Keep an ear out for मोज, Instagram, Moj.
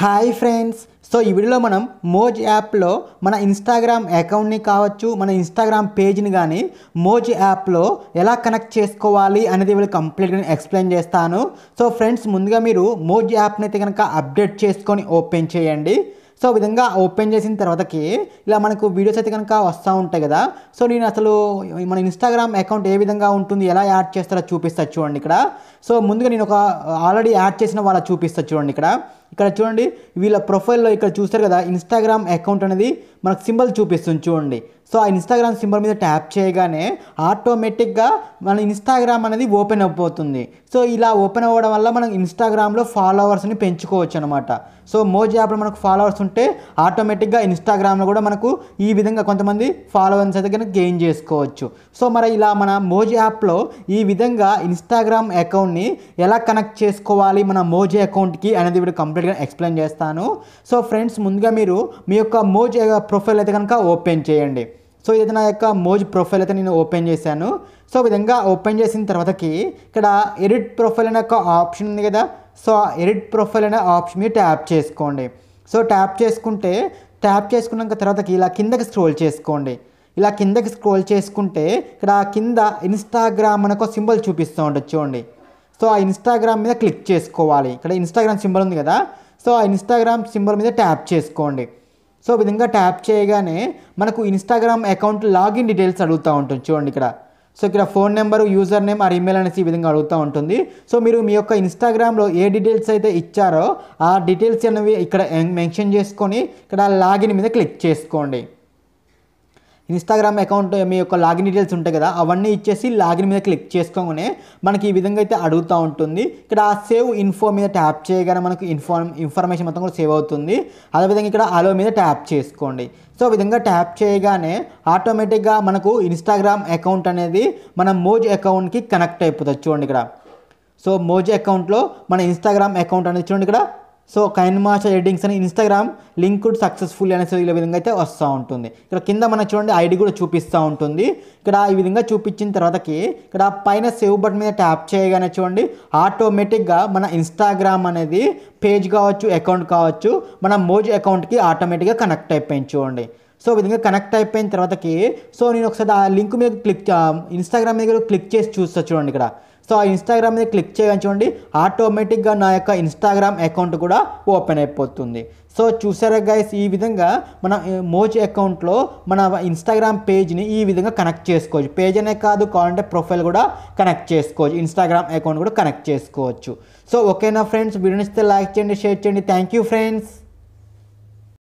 High friends so ई video मन मोज app मन इंस्टाग्राम अकाउंट कावच्चु मन इंस्टाग्राम पेज नि गानी मोज ऐप एला कनेक्ट चेसुकोवाली अनेदी कंप्लीट गा एक्सप्लेन चेस्तानु। सो फ्रेंड्स मुंदुगा मीरू मोज ऐप नि गनुक अपडेट चेसुकोनी ओपन चेयंडी। सो विधंगा ओपन चेसिन तर्वातकी इला मनकु वीडियोस अयिते गनुक वस्ता उंटायि कदा। सो नेनु असलु मन इंस्टाग्राम अकौंट ए विधंगा उंटुंदी एला याड चेस्तारो चूपिस्ता चूडंडी इक्कड। सो मुंदुगा नेनु ओक ऑलरेडी याड चेसिन वाला चूपिस्ता चूडंडी इक्कड। ఇక్కడ చూడండి వీళ్ళ ప్రొఫైల్లో ఇక్కడ చూస్తారు కదా ఇన్‌స్టాగ్రామ్ అకౌంట్ అనేది మనకు సింబల్ చూపిస్తుంది చూడండి। సో ఆ ఇన్‌స్టాగ్రామ్ సింబల్ మీద ట్యాప్ చేయగానే ఆటోమేటిక్ గా మన ఇన్‌స్టాగ్రామ్ అనేది ఓపెన్ అయిపోతుంది। సో ఇలా ఓపెన్ అవడం వల్ల మనం ఇన్‌స్టాగ్రామ్ లో ఫాలోవర్స్ ని పెంచుకోవచ్చు అన్నమాట। సో మోజ్ యాప్ లో మనకు ఫాలోవర్స్ ఉంటే ఆటోమేటిక్ గా ఇన్‌స్టాగ్రామ్ లో కూడా మనకు ఈ విధంగా కొంతమంది ఫాలోవర్స్ అయితే గన గెయిన్ చేసుకోవచ్చు। సో మరి ఇలా మన మోజ్ యాప్ లో ఈ విధంగా ఇన్‌స్టాగ్రామ్ అకౌంట్ ని ఎలా కనెక్ట్ చేసుకోవాలి మన మోజ్ అకౌంట్ కి అనేది వీడియో కంప్లీట్ గా ఎక్స్‌ప్లెయిన్ చేస్తాను। సో ఫ్రెండ్స్ ముందుగా మీరు మీ యొక్క మోజ్ ప్రొఫైల్ అయితే గనుక ఓపెన్ చేయండి। సో ఇది నా యొక్క మోజ్ ప్రొఫైల్ అయితే నేను ఓపెన్ చేశాను। సో విధంగా ఓపెన్ చేసిన తర్వాతకి ఇక్కడ ఎడిట్ ప్రొఫైల్ అనే ఒక ఆప్షన్ ఉంది కదా। సో ఎడిట్ ప్రొఫైల్ అనే ఆప్షన్ మీద ట్యాప్ చేసుకోండి। సో ట్యాప్ చేసుకున్నాక తర్వాతకి ఇలా కిందకి స్క్రోల్ చేసుకోండి। ఇలా కిందకి స్క్రోల్ చేసుకుంటే ఇక్కడ కింద ఇన్‌స్టాగ్రామ్ అనే ఒక సింబల్ చూపిస్తూ ఉంటుంది చూడండి। సో ఆ ఇన్‌స్టాగ్రామ్ మీద క్లిక్ చేసుకోవాలి। ఇక్కడ ఇన్‌స్టాగ్రామ్ సింబల్ ఉంది కదా। సో ఆ ఇన్‌స్టాగ్రామ్ సింబల్ మీద ట్యాప్ చేసుకోండి। సో విధంగా ట్యాప్ చేయగానే మనకు ఇన్‌స్టాగ్రామ్ అకౌంట్ లాగిన్ డీటెయిల్స్ అడుగుతూ ఉంటుంది చూడండి ఇక్కడ। సో ఇక్కడ phone number user name or email అనేసి ఈ విధంగా అడుగుతూ ఉంటుంది। సో మీరు మీ యొక్క ఇన్‌స్టాగ్రామ్లో ఏ డీటెయిల్స్ అయితే ఇచ్చారో ఆ డీటెయిల్స్ అనేవి ఇక్కడ మెన్షన్ చేసుకొని ఇక్కడ లాగిన్ మీద క్లిక్ చేసుకోండి। ఇన్‌స్టాగ్రామ్ అకౌంట్ మీ యొక్క లాగిన్ డీటెయిల్స్ ఉంటాయి కదా అవన్నీ ఇచ్చేసి లాగిన్ మీద క్లిక్ చేసుకోగానే మనకి ఈ విధంగా అయితే అడుగుతూ ఉంటుంది। ఇక్కడ సేవ్ ఇన్ఫో మీద ట్యాప్ చేయగానే మనకు ఇన్ఫర్మేషన్ మొత్తం కూడా సేవ్ అవుతుంది। అదేవిధంగా ఇక్కడ అలో మీద ట్యాప్ చేసుకోండి। సో విధంగా ట్యాప్ చేయగానే ఆటోమేటిక్గా మనకు ఇన్‌స్టాగ్రామ్ అకౌంట్ అనేది మన మోజ్ అకౌంట్కి కనెక్ట్ అయిపోతుంది చూడండి ఇక్కడ। సో మోజ్ అకౌంట్లో మన ఇన్‌స్టాగ్రామ్ అకౌంట్ అనేది చూడండి ఇక్కడ। సో కైన్మాచ ఎడిటింగ్స్ అని ఇన్‌స్టాగ్రామ్ లింక్డ్ సక్సెస్ఫుల్ అనేసి ఈ విధంగా అయితే వస్తూ ఉంటుంది। ఇక్కడ కింద మనం చూడండి ఐడి కూడా చూపిస్తూ ఉంటుంది। ఇక్కడ ఈ విధంగా చూపించిన తర్వాతకి ఇక్కడ పైన సేవ్ బటన్ మీద ట్యాప్ చేయగానే చూడండి ఆటోమేటిక్గా మన ఇన్‌స్టాగ్రామ్ అనేది పేజ్ కావచ్చు అకౌంట్ కావచ్చు మన మోజ్ అకౌంట్కి ఆటోమేటిక్గా కనెక్ట్ అయిపోయింది చూడండి। సో విధంగా కనెక్ట్ అయిపోయిన తర్వాతకి సో నేను ఒకసారి ఆ లింక్ మీద ఇన్‌స్టాగ్రామ్ మీద క్లిక్ చేసి చూస్తా చూడండి ఇక్కడ। సో ఆ ఇన్‌స్టాగ్రామ్ మీద క్లిక్ చేయగానే చూడండి ఆటోమేటిక్గా నా యొక్క ఇన్‌స్టాగ్రామ్ అకౌంట్ కూడా ఓపెన్ అయిపోతుంది। సో చూసారా గైస్ ఈ విధంగా మన మోజ్ అకౌంట్లో మన ఇన్‌స్టాగ్రామ్ పేజ్ని ఈ విధంగా కనెక్ట్ చేసుకోవచ్చు। పేజ్ అనే కాదు కావాలంటే ప్రొఫైల్ కూడా కనెక్ట్ చేసుకోవచ్చు, ఇన్‌స్టాగ్రామ్ అకౌంట్ కూడా కనెక్ట్ చేసుకోవచ్చు। సో ఓకేనా ఫ్రెండ్స్, వీడియో నచ్చితే లైక్ చేయండి, షేర్ చేయండి। Thank you friends.